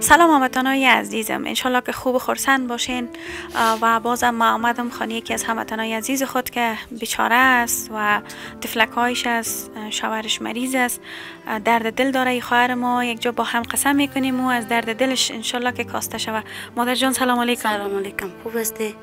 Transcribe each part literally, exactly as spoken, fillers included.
سلام هموطنای عزیزم، انشالله که خوب و خرسند باشین. و بازم ما آمدم خانه یکی از هموطنای عزیز خود که بیچاره است و تفلکایش است، شوهرش مریض است، درد دل داره. ای خواهر ما یک جا با هم قسم میکنیم و از درد دلش انشالله که کاسته شود. مادر جان سلام علیکم. سلام علیکم. خوب هستی؟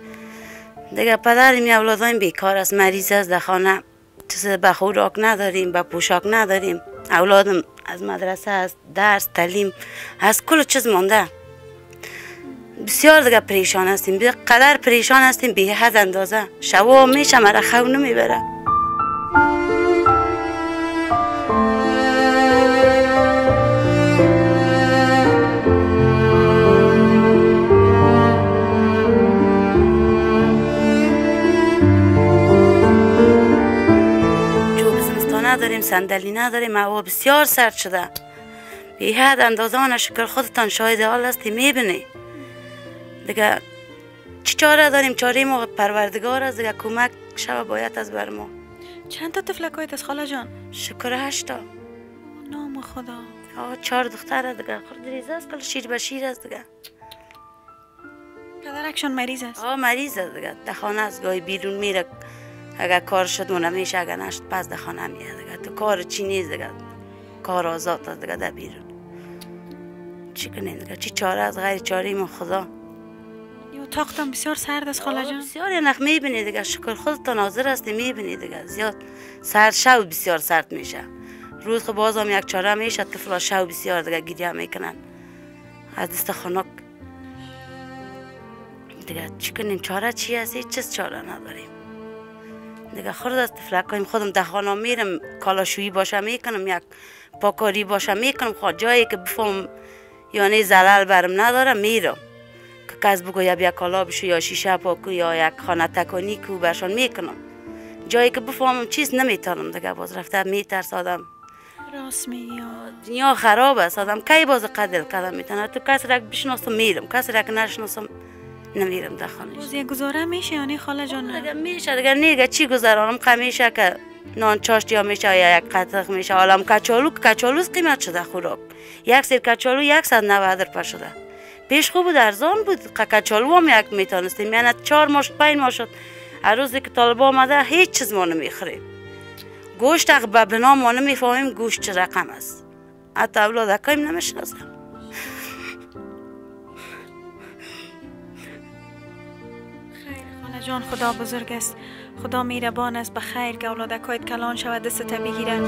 دیگه پدریم یا اولادایم بیکار است، مریض است، در خانه چیزی به خوراک نداریم، به پوشاک نداریم. اولادم از مدرسه، از درس، تعلیم، از کل چیز مانده. بسیار دیگه پریشان هستیم، به قدر پریشان هستیم به حد اندازه. شوا میشه مرا خو نمیبره. نداریم، صندلی نداریم، هوا بسیار سرد شده به حد اندازه. آن شکر خودتان شاهد حال هستی، میبینی دیگه چی چاره داریم. چاره ما پروردگار است دیگه، کمک شو باید از بر ما. چند تا طفلکایت از خاله جان؟ شکر هشتا. نام خدا. آه چهار دختر است دیگه، خردریزه است، کل شیر به شیر است دیگه. پدرکشان مریض است؟ آه مریض است دیگه، در خانه است، گاهی بیرون میره. اگر کار شد مونه میشه، اگر نشد پس در خانه میاد دیگه. تو کار چی نیست دیگه، کار آزاد است دیگه، در بیرون چی کنیم دیگه، چی چاره از غیر چاره ما خدا. یه اتاقتان بسیار سرد است خاله جان؟ بسیار یعنی میبینید دیگه، شکر خودتان حاضر هستی میبینید دیگه، زیاد سرد، شب بسیار سرد میشه، روز خب باز هم یک چاره میشه. طفلا شب بسیار دیگه گریه میکنن از دست خنک دیگه. چی کنیم، چاره چی هست؟ هیچ چیز چاره نداریم دیگه. خرد از طفلکایم خودم در خانه میرم، کالاشویی باشه میکنم، یک پاکاری باشه میکنم، خود جایی که بفهم یعنی زلال برم نداره میرم که کس بگو یا بیا کالا بشو یا شیشه پاکو یا یک خانه تکانی کو برشان میکنم، جایی که بفهمم چیز نمیتونم دیگه. باز رفته میترس آدم، راست میگی دنیا خراب است، آدم کی باز قدر قدم میتونه. تو کس را بشناسم میرم، کس را نشناسم نمیرم در خانه. روزی گزاره میشه یعنی خاله جان؟ دیگه میشه دیگه، نیگه چی گزارانم که میشه، که نان چاشت یا میشه یا یک قطق میشه. حالا کچالو، کچالوز قیمت شده خوراک، یک سیر کچالو صد و نود درپا شده. پیش خوب بود، ارزان بود، کچالو هم یک میتونستیم، یعنی چهار ماه شد، پنج ماه شد. هر روزی که طالب آمده هیچ چیز ما نمیخوریم، گوشت به بنا ما نمیفهمیم گوشت چه رقم است، حتی اولادکایم نمیشناسم. جان خدا بزرگ است، خدا مهربان است. به خیر که اولادکایت کلان شود، دستت بگیره.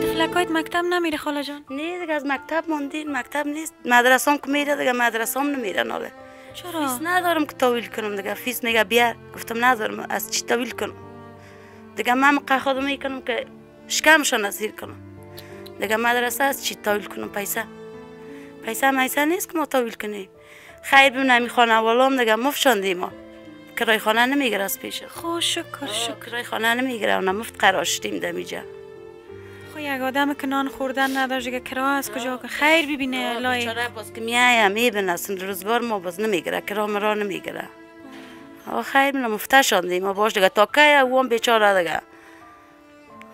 طفلکایت مکتب نمیره خاله جان؟ نه دیگه، از مکتب موندین، مکتب نیست. مدرسه هم که میره دیگه، مدرسه هم نمیره ناله. چرا؟ فیس ندارم که تاویل کنم دیگه، فیس میگه بیار، گفتم ندارم، از چی تاویل کنم دیگه. من مقه خودم میکنم که شکمشان اسیر کنم دیگه، مدرسه از چی تاویل کنم؟ پیسه پیسه میسه نیست که ما تاویل کنیم. خیر ببینم خانه والام دیگه مفشاندیم، ما کرای خانه نمیگیره از پیش. خب شکر شکر، کرای خانه نمیگیره، اونم مفت قرار شدیم در اینجا. خو یک آدم که نان خوردن نداره دیگه، کرا از کجا که خیر ببینه لای چرا باز که میایم میبینه سند روزگار ما باز نمیگیره، کرا مرا نمیگیره. آ خیر من مفتشاندیم ما باش دیگه، تا که او هم بیچاره دیگه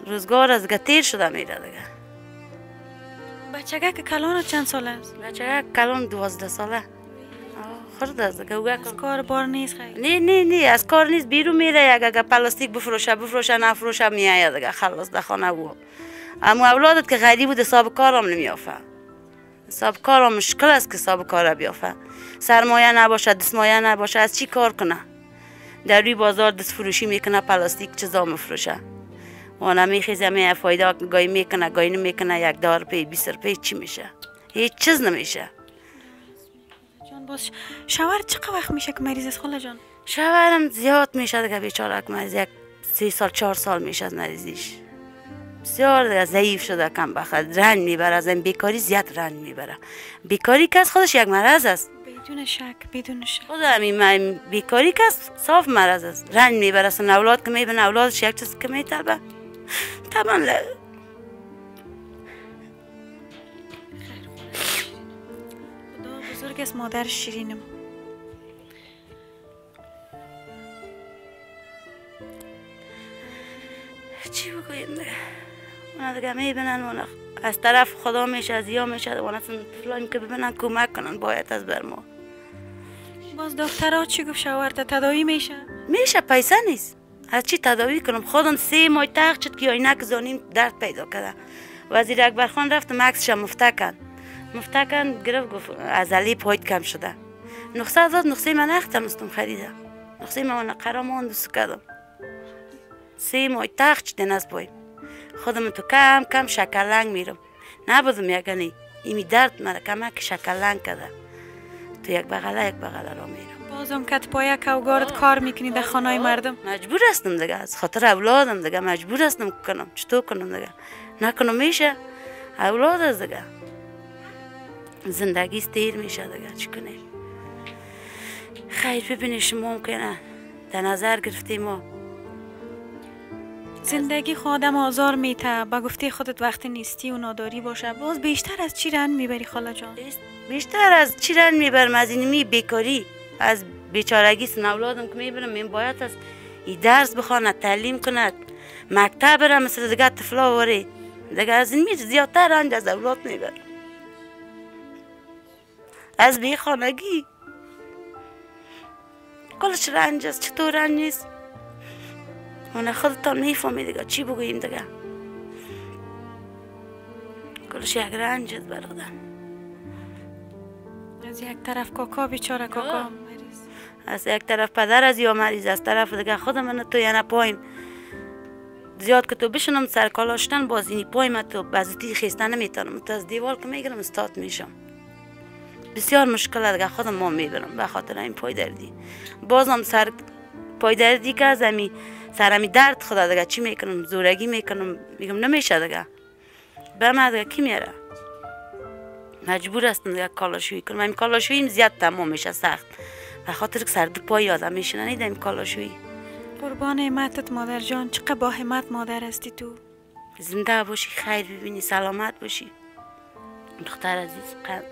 روزگار از گتیر شده میره دیگه. بچگا که کلان چند ساله است؟ بچگا کلان دوازده ساله. آ خرد است دیگه، او کار بار نیست خیر. نه نه نه از کار نیست، بیرون میره اگه پلاستیک بفروشه بفروشه نفروشه میآید دیگه، خلاص ده خانه او. اما اولادت که غریب بود حساب کارم نمیافه، حساب کارم مشکل است که حساب کار بیافه. سرمایه نباشه، دستمایه نباشه، از چی کار کنه؟ در روی بازار دست فروشی میکنه، پلاستیک چیزا میفروشه، وانا میخیزه می فایده گای میکنه گای نمیکنه، یک دار پی بیست روپیه چی میشه؟ هیچ چیز نمیشه. جان باش شوهر چقدر وقت میشه که مریض است خاله جان؟ شوهرم زیاد میشه دیگه بیچاره، مریض یک سه سال چهار سال میشه از مریضیش. بسیار ضعیف شده، کم بخواد رنج میبره از این بیکاری، زیاد رنج میبره. بیکاری کس خودش یک مرض است بدون شک، بدون شک. خود همین بیکاری کس صاف مرض است، رنج میبره از اولاد که میبینه اولادش یک چیز که میطلبه طبعا. بزرگ از مادر شیرینم. چی بگویم ده؟ من دیگه می بینن من از طرف خدا میشه از یا میشه من اصلا فلایم که ببینن کمک کنن باید از بر ما. باز دکترها چی گفت شوهرت تداوی میشه؟ میشه پیسه نیست. از چی تداوی کنم؟ خودم سه ماه تخت شد که آینک زانیم درد پیدا کرده. وزیر اکبر خان رفت مکسش مفته کن. مفته کن گرفت گفت از علی پایت کم شده. نخصه داد نخصه من اختم استم خریدم. نخصه من قرامان دوست کردم. سه ماه تخت شدن از پای. خودم تو کم کم شکلنگ میرم. نبودم یگانی. ایمی درد مرا کمک شکلنگ کرده. تو یک بغله یک بغله را میرم. بازم کت پایک اوگارت کار میکنی در خانه مردم. مجبور هستم دیگه از خاطر اولادم دیگه مجبور هستم کنم. چطور کنم دیگه؟ نکنم میشه اولاد از دیگه زندگی ستیر میشه دیگه چی کنیم. خیر ببینی شما ممکنه در نظر گرفتی ما زندگی خودم آزار میته. با گفتی خودت وقتی نیستی و ناداری باشه باز بیشتر از چی رنج میبری خاله جان؟ بیشتر از چی رنج میبرم؟ از اینمی بیکاری از بیچارگی سن اولادم که میبرم من باید از این درس بخوانه تعلیم کنه مکتب بره مثل دیگه طفلا واره دیگه از این میشه زیادتر رنج از اولاد میبرم از بی خانگی کلش رنج است. چطور رنج نیست؟ من خودتان نیفهمی دیگه چی بگوییم دیگه کلش یک رنج است برادر. از یک طرف کاکا بیچاره کاکا مریض از یک طرف پدر از یا مریض از طرف دیگه خود من تو یا نپایم زیاد که تو بشنم سرکالاشتن باز اینی پایم تو بزودی خیستن نمیتونم تو از دیوار که میگرم استاد میشم بسیار مشکل دیگه خودم ما میبرم به خاطر این پای دردی بازم سر پای دردی که از امی سرمی درد خدا دیگه چی میکنم زورگی میکنم میگم نمیشه دیگه به من دیگه کی میاره مجبور هستم دیگه کالاشویی کنم. این کالاشوییم زیاد تمام میشه سخت به خاطر که سر دو پای آدم میشینه نیدم این کالاشویی. قربان همتت مادر جان. چقدر با همت مادر هستی تو. زنده باشی خیر ببینی سلامت باشی دختر عزیز. قد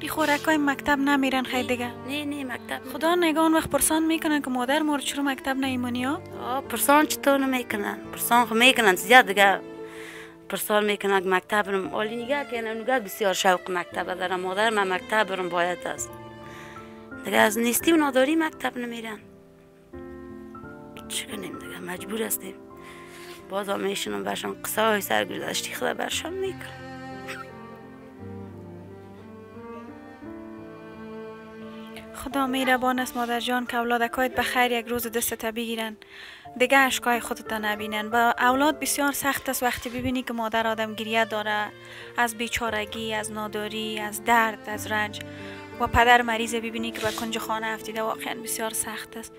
این خورکای مکتب نمیرن خیر دیگه؟ نه نه مکتب خدا نگان وقت پرسان میکنن که مادر مورد چرا مکتب نیمونی ها؟ آه پرسان چطور نمیکنن پرسان خو میکنن زیاد دیگه پرسال میکنن که مکتب برم آلی نگه که نگه بسیار شوق مکتب دارم مادر من مکتب برم باید است دیگه از نیستی و ناداری مکتب نمیرن چی کنیم دیگه مجبور هستیم باز ها میشنم برشان قصه های سرگذشته خدا برشان میکنم. خدا مهربان است مادر جان که اولادکایت به خیر یک روز دستت بگیرن دیگه اشکای خودت نبینن. با اولاد بسیار سخت است وقتی ببینی که مادر آدم گریه داره از بیچارگی از ناداری از درد از رنج و پدر مریض ببینی که به کنج خانه افتیده واقعا بسیار سخت است.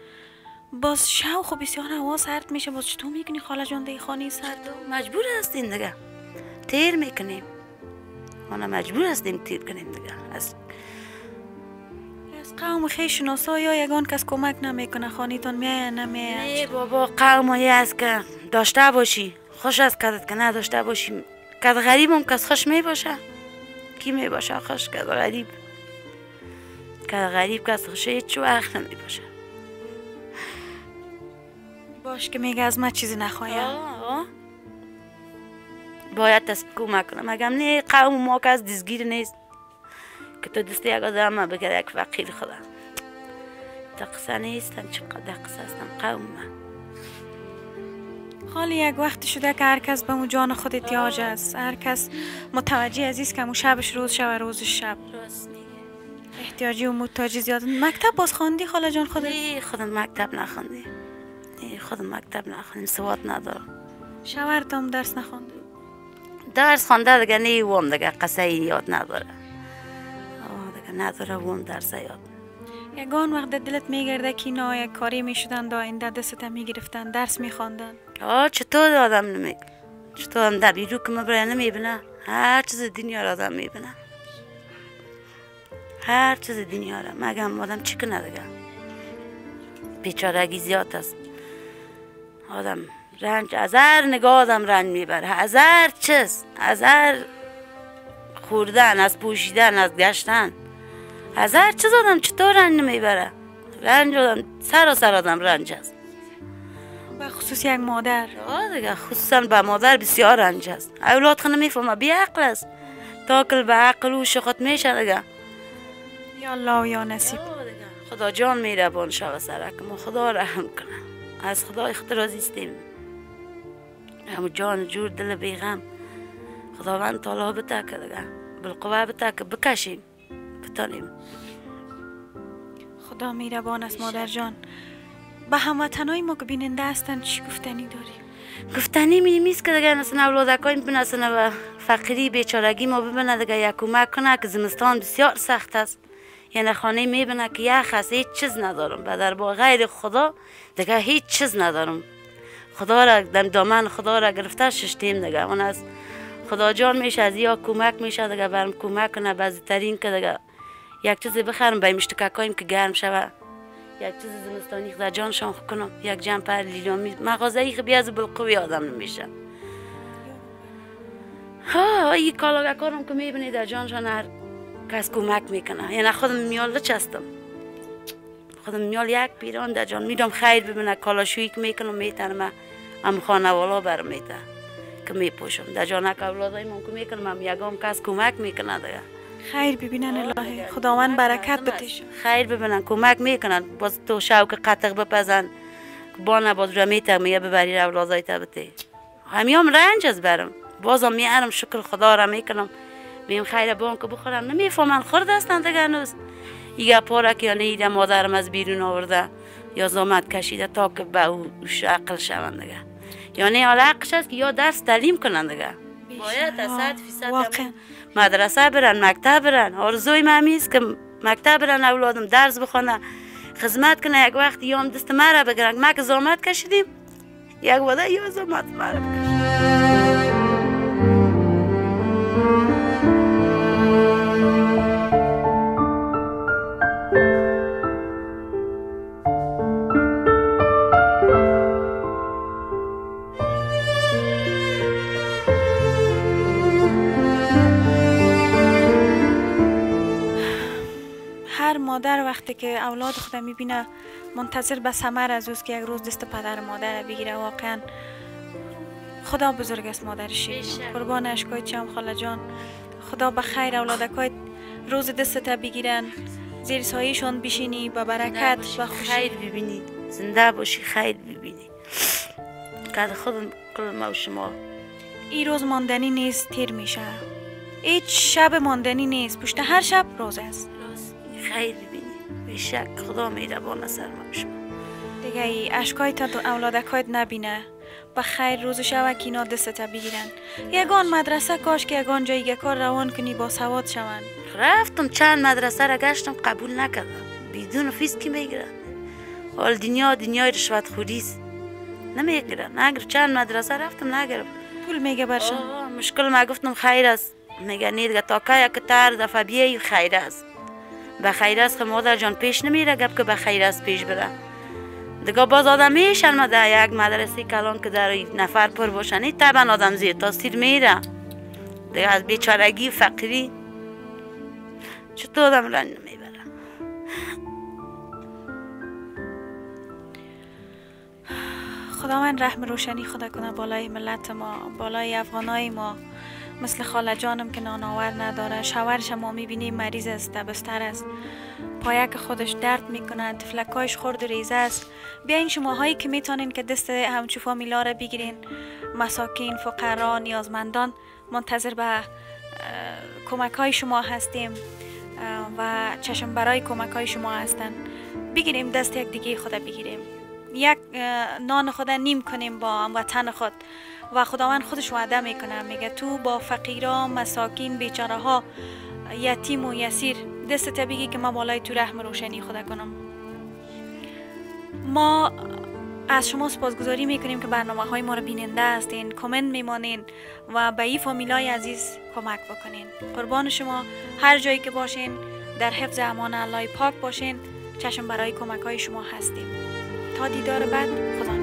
باز شوخ و بسیار هوا سرد میشه باز چطور میکنی خاله جان دی خانه سرد مجبور هستین دیگه تیر میکنیم ما مجبور هستیم تیر کنیم دیگه از قوم خیش ناسا یا یگان کس کمک نمیکنه خانیتان میایه نمیایه؟ نه بابا قوم هایی هست که داشته باشی خوش از کدت که نداشته باشی کد غریب هم کس خوش میباشه کی میباشه خوش کد غریب کد غریب کس خوشه هیچ چو وقت نمیباشه باش که میگه از من چیزی نخوایم باید دست کمک کنم اگم نه قوم ما کس دزگیر نیست که تو دستی یک آدم بگرد یک فقیر خدا دقصه نیستم چقدر دقصه هستم قوم من خالی یک وقت شده که هر کس به مو جان خود احتیاج است هر کس متوجه عزیز که مو شبش روز شب و روزش شب احتیاجی و متوجه زیاد. مکتب باز خواندی خاله جان خودت؟ نه خودم مکتب نخوندی نه خودم مکتب نخوندیم سواد ندارم. شوهرتم درس نخوند؟ درس خونده دیگه نه وام دیگه قصه یاد نداره نداره وم در زیاد یگان وقت دلت میگرده که اینا یک کاری میشدن دا این دست هم میگرفتن درس میخواندن آه چطور آدم نمیگه چطور هم در بیرو که مبرای نمیبینه هر چیز دنیا را آدم میبینه هر چیز دنیا را مگم آدم چی کنه دیگه بیچارگی زیاد است آدم رنج از هر نگاه آدم رنج میبره از هر چیز از هر خوردن، از پوشیدن، از گشتن، از هر چیز آدم چطور رنج میبره؟ رنج آدم سراسر آدم رنج است. و خصوص یک مادر. آه دیگه، خصوصا به مادر بسیار رنج است. اولاد خود نمیفهمه، بی عقل است. تاکل به عقل و شقت میشه دیگه. یا الله و یا نصیب. خدا جان مهربان شو سرک ما، خدا رحم کنه. از خدای خود راضی هستیم. همو جان جور دل بیغم. خداوند تعالی بتاکه دیگه. بالقوه بتاکه بکشیم. بتانیم. خدا مهربان است مادر جان. به هموطنای ما که بیننده هستند چی گفتنی داریم؟ گفتنی میمیست که دیگه نسن اولادکای میبینه نسن و فقری بیچارگی ما ببینه دیگه یک کمک کنه که زمستان بسیار سخت است. یعنی خانه میبینه که یخ هست، هیچ چیز ندارم، بدر با غیر خدا دیگه هیچ چیز ندارم. خدا را دامن خدا را گرفته ششتیم دیگه. اون از خدا جان میشه از یا کمک میشه دیگه برم کمک کنه، بعضی ترین که دیگه یک چیزی بخرم به مشتکایم که گرم شوه، یک چیز زمستانی خدا جان شان کنم، یک جمپر لیلامی مغازه‌ای خب بیاز بالقوی آدم نمیشه. ها این کالاگاکارم که میبینید در جان شان هر کس کمک میکنه. یعنی خودم میال چستم، خودم میال یک پیران در جان میدم خیر ببینه، کالاشویی که میکنم میتنم هم خانوالا برمیده که میپوشم در جانک اولادای من که میکنم هم یکام کس کمک میکنه دیگه. خیر ببینن الهی، خداوند برکت بتیشون، خیر ببینن، کمک میکنن، باز تو شوق قطق بپزن بانه باز رو میتمیه ببری اولادای تا بتی. همیام رنج از برم، بازم میارم شکر خدا را میکنم، میم خیر بان که بخورم نمیفهمن خورد هستن دیگه هنوز. یه پاره که یعنی مادرم از بیرون آورده یا زحمت کشیده تا که به او عقل شون دیگه. یعنی حالا عقش است که یا درس تعلیم کنن دیگه. باید از صد فیصد مدرسه برن، مکتب برن. آرزوی من همیست که مکتب برن اولادم، درس بخونه، خدمت کنه، یک وقت یا هم دست مرا بگیرن. ما که زحمت کشیدیم یک وقت یا زحمت مرا بکشیدیم. مادر وقتی که اولاد خود میبینه منتظر به ثمر از اوست که یک روز دست پدر مادر بگیره. واقعا خدا بزرگ است مادر شیرین، قربان اشکای چم خاله جان. خدا به خیر اولادکای روز دستت بگیرن، زیر سایهشون بشینی، به برکت و خیر ببینی، زنده باشی، خیر ببینی. که خودم ما و شما این روز ماندنی نیست، تیر میشه، هیچ شب ماندنی نیست، پشت هر شب روز است. خیر ببینی، به شک خدا مهربان سرمم شما دیگه. ای عشقایتان تو اولادکایت نبینه، به خیر روز و شبک اینا دستتا بگیرن. یگان مدرسه کاش که یگان جایگه کار روان کنی با سواد شون. رفتم چند مدرسه را گشتم قبول نکردم، بدون فیس که میگرن. حال دنیا دنیای رشوت خوریست، نمیگرن، نگرف. چند مدرسه رفتم نگرف، پول میگه برشن مشکل. ما گفتم خیر است، میگه نه دیگه تا که یک تر دفعه بیایی خیر است. به خیر است که مادر جان پیش نمیره گپ که به خیر است پیش بره دیگه. باز آدم میشرمه در یک مدرسه کلان که در نفر پر باشنی طبعا آدم زیر تاثیر میره دیگه. از بیچارگی فقری چطور آدم رنج نمیبره؟ خداوند رحم روشنی خدا کنه بالای ملت ما، بالای افغانای ما، مثل خاله جانم که ناناور نداره. شوهرش ما میبینیم مریض است، دبستر است، پایک خودش درد میکنه، تفلکایش خورد و ریزه است. بیاین شماهایی که میتونین که دست همچو فامیلا را بگیرین، مساکین، فقرا، نیازمندان، منتظر به کمک های شما هستیم و چشم برای کمک های شما هستن. بگیریم دست یک دیگه، خدا بگیریم، یک نان خدا نیم کنیم با هموطن خود. و خداوند خودش وعده میکنه، میگه تو با فقیرا، مساکین، بیچاره ها، یتیم و یسیر دستت بگی که ما بالای تو رحم روشنی خدا کنم. ما از شما سپاسگزاری میکنیم که برنامه های ما رو بیننده هستین، کامنت میمانین و به این فامیلای عزیز کمک بکنین. قربان شما، هر جایی که باشین در حفظ امان الله پاک باشین. چشم برای کمک های شما هستیم. تا دیدار بعد، خدا